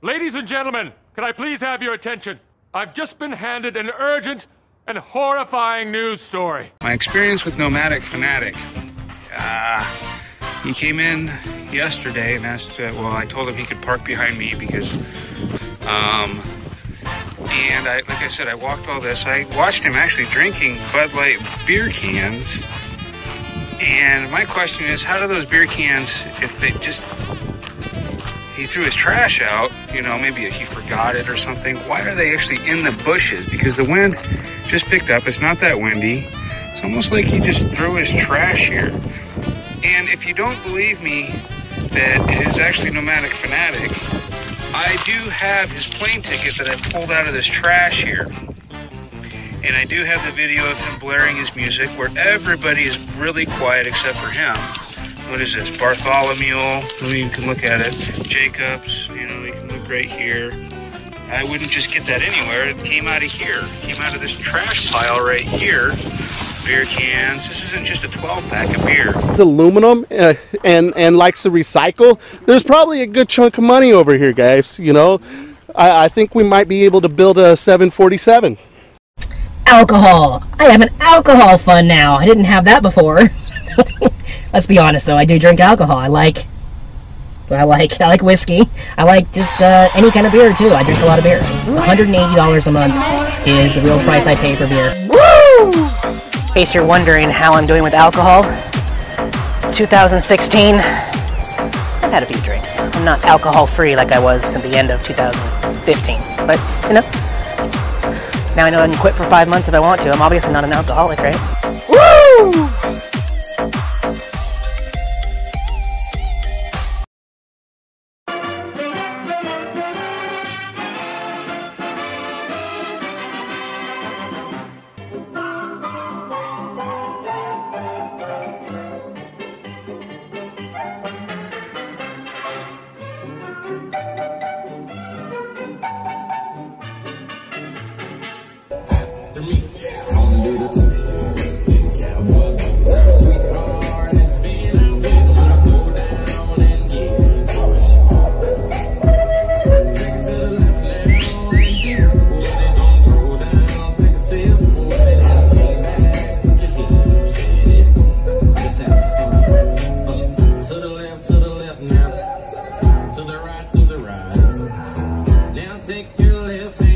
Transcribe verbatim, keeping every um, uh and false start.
Ladies and gentlemen, can I please have your attention? I've just been handed an urgent and horrifying news story. My experience with Nomadic Fanatic. Uh, he came in yesterday and asked, uh, well, I told him he could park behind me because, um, and I, like I said, I walked all this. I watched him actually drinking Bud Light beer cans. And my question is, how do those beer cans, if they just... He threw his trash out, you know, maybe he forgot it or something. Why are they actually in the bushes? Because the wind just picked up. It's not that windy. It's almost like he just threw his trash here. And if you don't believe me that it is actually Nomadic Fanatic, I do have his plane ticket that I pulled out of this trash here. And I do have the video of him blaring his music where everybody is really quiet except for him. What is this? Bartholomew, I mean, you can look at it. Jacobs, you know, you can look right here. I wouldn't just get that anywhere. It came out of here. It came out of this trash pile right here. Beer cans. This isn't just a twelve pack of beer. It's aluminum uh, and, and likes to recycle. There's probably a good chunk of money over here, guys. You know, I, I think we might be able to build a seven forty-seven. Alcohol. I have an alcohol fund now. I didn't have that before. Let's be honest, though. I do drink alcohol. I like, I like, I like whiskey. I like just uh, any kind of beer too. I drink a lot of beer. one hundred eighty dollars a month is the real price I pay for beer. Woo! In case you're wondering how I'm doing with alcohol, two thousand sixteen, I've had a few drinks. I'm not alcohol-free like I was at the end of two thousand fifteen, but you know, now I know I can quit for five months if I want to. I'm obviously not an alcoholic, right? Woo! To the right, to the right. Now take your left hand.